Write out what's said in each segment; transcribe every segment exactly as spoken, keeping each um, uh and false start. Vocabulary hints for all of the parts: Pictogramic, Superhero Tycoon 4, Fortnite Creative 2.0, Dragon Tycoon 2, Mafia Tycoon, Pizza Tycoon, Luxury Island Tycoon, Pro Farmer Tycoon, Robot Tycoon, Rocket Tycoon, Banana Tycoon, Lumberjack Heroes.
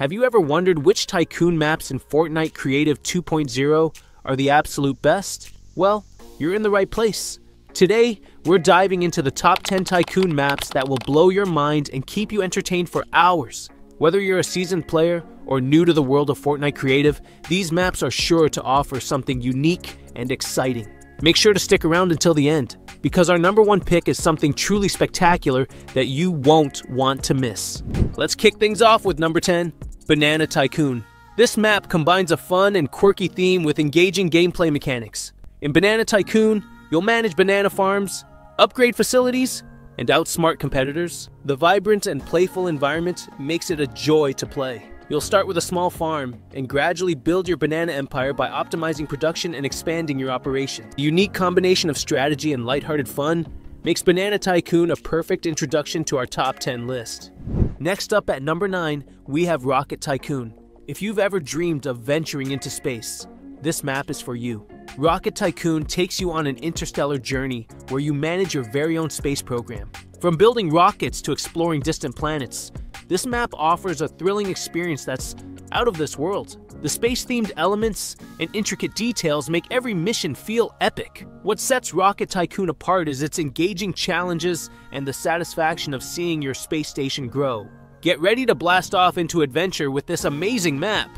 Have you ever wondered which tycoon maps in Fortnite Creative two point oh are the absolute best? Well, you're in the right place. Today, we're diving into the top ten tycoon maps that will blow your mind and keep you entertained for hours. Whether you're a seasoned player or new to the world of Fortnite Creative, these maps are sure to offer something unique and exciting. Make sure to stick around until the end, because our number one pick is something truly spectacular that you won't want to miss. Let's kick things off with number ten, Banana Tycoon. This map combines a fun and quirky theme with engaging gameplay mechanics. In Banana Tycoon, you'll manage banana farms, upgrade facilities, and outsmart competitors. The vibrant and playful environment makes it a joy to play. You'll start with a small farm and gradually build your banana empire by optimizing production and expanding your operation. The unique combination of strategy and lighthearted fun makes Banana Tycoon a perfect introduction to our top ten list. Next up at number nine, we have Rocket Tycoon. If you've ever dreamed of venturing into space, this map is for you. Rocket Tycoon takes you on an interstellar journey where you manage your very own space program. From building rockets to exploring distant planets, this map offers a thrilling experience that's out of this world. The space-themed elements and intricate details make every mission feel epic. What sets Rocket Tycoon apart is its engaging challenges and the satisfaction of seeing your space station grow. Get ready to blast off into adventure with this amazing map.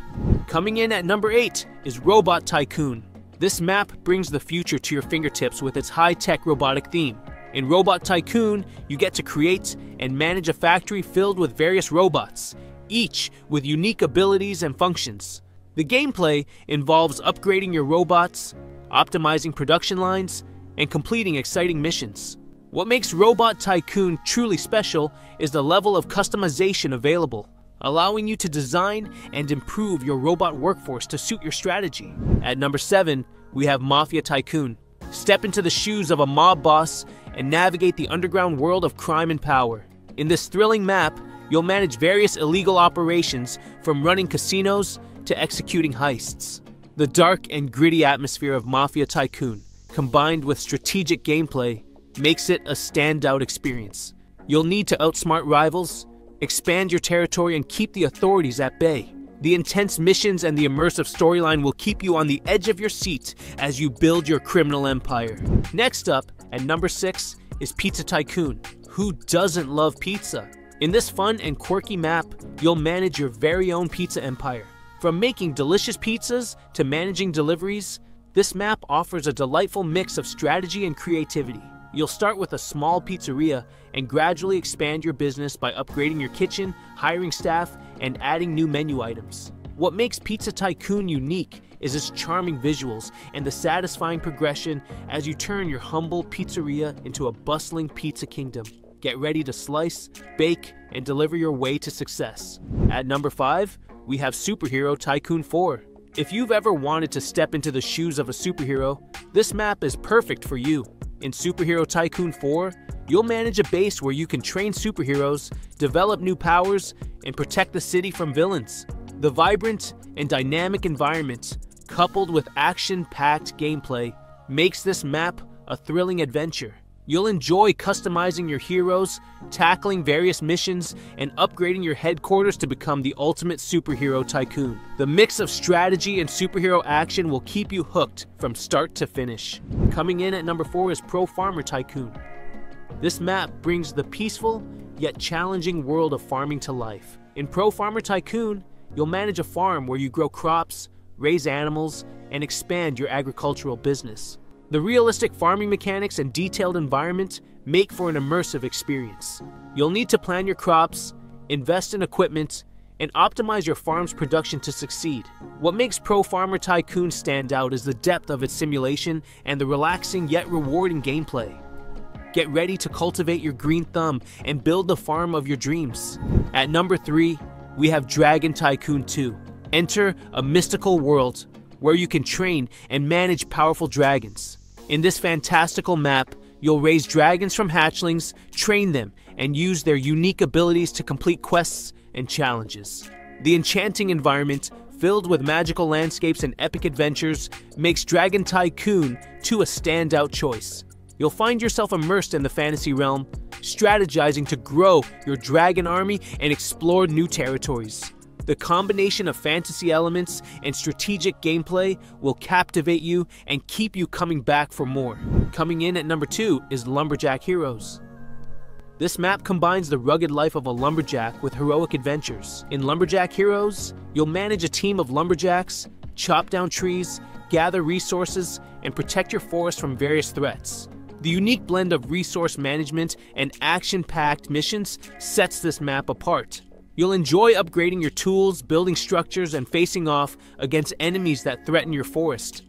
Coming in at number eight is Robot Tycoon. This map brings the future to your fingertips with its high-tech robotic theme. In Robot Tycoon, you get to create and manage a factory filled with various robots, each with unique abilities and functions. The gameplay involves upgrading your robots, optimizing production lines, and completing exciting missions. What makes Robot Tycoon truly special is the level of customization available, allowing you to design and improve your robot workforce to suit your strategy. At number seven, we have Mafia Tycoon. Step into the shoes of a mob boss and navigate the underground world of crime and power. In this thrilling map, you'll manage various illegal operations, from running casinos to executing heists. The dark and gritty atmosphere of Mafia Tycoon, combined with strategic gameplay, makes it a standout experience. You'll need to outsmart rivals, expand your territory, and keep the authorities at bay. The intense missions and the immersive storyline will keep you on the edge of your seat as you build your criminal empire. Next up, at number six, is Pizza Tycoon. Who doesn't love pizza? In this fun and quirky map, you'll manage your very own pizza empire. From making delicious pizzas to managing deliveries, this map offers a delightful mix of strategy and creativity. You'll start with a small pizzeria and gradually expand your business by upgrading your kitchen, hiring staff, and adding new menu items. What makes Pizza Tycoon unique is its charming visuals and the satisfying progression as you turn your humble pizzeria into a bustling pizza kingdom. Get ready to slice, bake, and deliver your way to success. At number five, we have Superhero Tycoon four. If you've ever wanted to step into the shoes of a superhero, this map is perfect for you. In Superhero Tycoon four, you'll manage a base where you can train superheroes, develop new powers, and protect the city from villains. The vibrant and dynamic environment, coupled with action-packed gameplay, makes this map a thrilling adventure. You'll enjoy customizing your heroes, tackling various missions, and upgrading your headquarters to become the ultimate superhero tycoon. The mix of strategy and superhero action will keep you hooked from start to finish. Coming in at number four is Pro Farmer Tycoon. This map brings the peaceful yet challenging world of farming to life. In Pro Farmer Tycoon, you'll manage a farm where you grow crops, raise animals, and expand your agricultural business. The realistic farming mechanics and detailed environment make for an immersive experience. You'll need to plan your crops, invest in equipment, and optimize your farm's production to succeed. What makes Pro Farmer Tycoon stand out is the depth of its simulation and the relaxing yet rewarding gameplay. Get ready to cultivate your green thumb and build the farm of your dreams. At number three, we have Dragon Tycoon two. Enter a mystical world where you can train and manage powerful dragons. In this fantastical map, you'll raise dragons from hatchlings, train them, and use their unique abilities to complete quests and challenges. The enchanting environment, filled with magical landscapes and epic adventures, makes Dragon Tycoon two a standout choice. You'll find yourself immersed in the fantasy realm, strategizing to grow your dragon army and explore new territories. The combination of fantasy elements and strategic gameplay will captivate you and keep you coming back for more. Coming in at number two is Lumberjack Heroes. This map combines the rugged life of a lumberjack with heroic adventures. In Lumberjack Heroes, you'll manage a team of lumberjacks, chop down trees, gather resources, and protect your forest from various threats. The unique blend of resource management and action-packed missions sets this map apart. You'll enjoy upgrading your tools, building structures, and facing off against enemies that threaten your forest.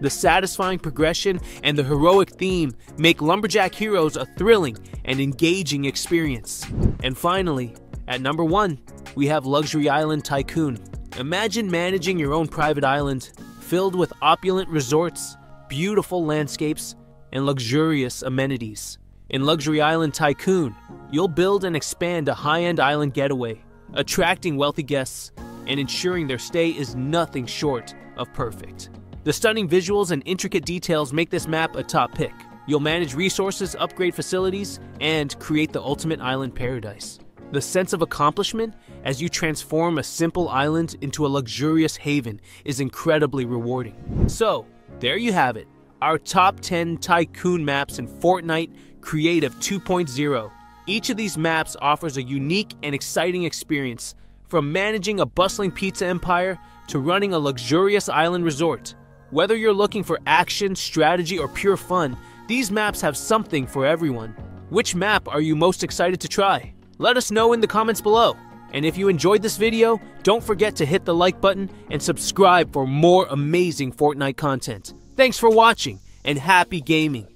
The satisfying progression and the heroic theme make Lumberjack Heroes a thrilling and engaging experience. And finally, at number one, we have Luxury Island Tycoon. Imagine managing your own private island filled with opulent resorts, beautiful landscapes, and luxurious amenities. In Luxury Island Tycoon, you'll build and expand a high-end island getaway, attracting wealthy guests and ensuring their stay is nothing short of perfect. The stunning visuals and intricate details make this map a top pick. You'll manage resources, upgrade facilities, and create the ultimate island paradise. The sense of accomplishment as you transform a simple island into a luxurious haven is incredibly rewarding. So, there you have it. Our top ten tycoon maps in Fortnite Creative two point oh. Each of these maps offers a unique and exciting experience, from managing a bustling pizza empire to running a luxurious island resort. Whether you're looking for action, strategy, or pure fun, these maps have something for everyone. Which map are you most excited to try? Let us know in the comments below. And if you enjoyed this video, don't forget to hit the like button and subscribe for more amazing Fortnite content. Thanks for watching, and happy gaming!